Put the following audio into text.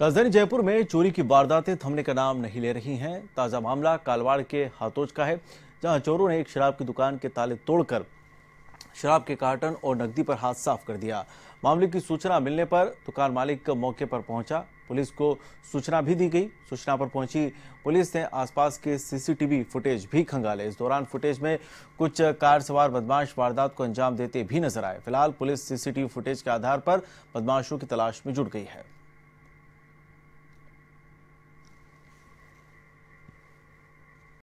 राजधानी जयपुर में चोरी की वारदातें थमने का नाम नहीं ले रही हैं। ताज़ा मामला कालवाड़ के हाथोज का है, जहां चोरों ने एक शराब की दुकान के ताले तोड़कर शराब के कार्टन और नकदी पर हाथ साफ कर दिया। मामले की सूचना मिलने पर दुकान मालिक मौके पर पहुंचा, पुलिस को सूचना भी दी गई। सूचना पर पहुंची पुलिस ने आसपास के सीसीटीवी फुटेज भी खंगाले। इस दौरान फुटेज में कुछ कार सवार बदमाश वारदात को अंजाम देते भी नजर आए। फिलहाल पुलिस सीसीटीवी फुटेज के आधार पर बदमाशों की तलाश में जुट गई है।